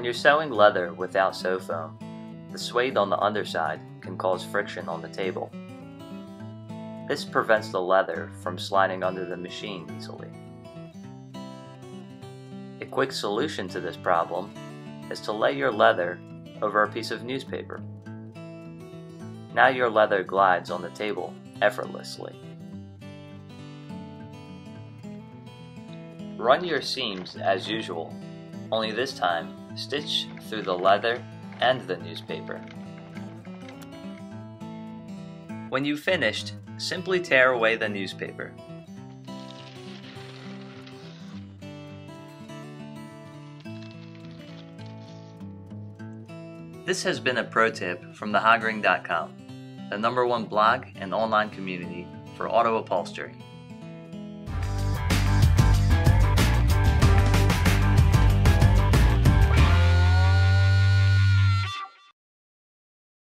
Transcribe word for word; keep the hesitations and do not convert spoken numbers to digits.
When you're sewing leather without sew foam, the suede on the underside can cause friction on the table. This prevents the leather from sliding under the machine easily. A quick solution to this problem is to lay your leather over a piece of newspaper. Now your leather glides on the table effortlessly. Run your seams as usual, only this time stitch through the leather and the newspaper. When you've finished, simply tear away the newspaper. This has been a pro tip from the TheHogRing dot com, the number one blog and online community for auto upholstery.